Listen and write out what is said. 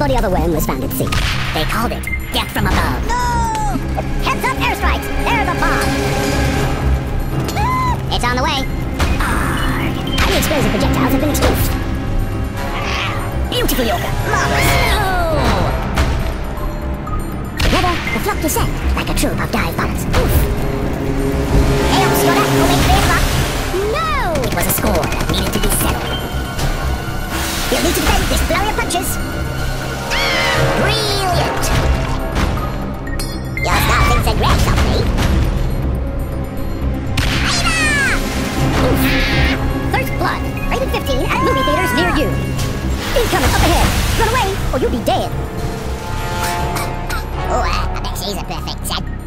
body of a worm was found at sea. They called it Death from Above. No! Heads up, airstrikes! There's a bomb! Ah! It's on the way. Arrgh. Any explosive projectiles have been exposed. Beautiful, Yorker. Marvelous. No! Together, the flock descend like a troop of dive pilots. Oof! Aeon Skoda, over 3 o'clock. No! It was a score that needed to be settled. You'll need to defend this flurry of punches. Brilliant! Your star thinks it rests on me. Aida! First Blood, rated 15 at movie theaters near you. Incoming up ahead. Run away, or you'll be dead. Oh, I bet she's a perfect set.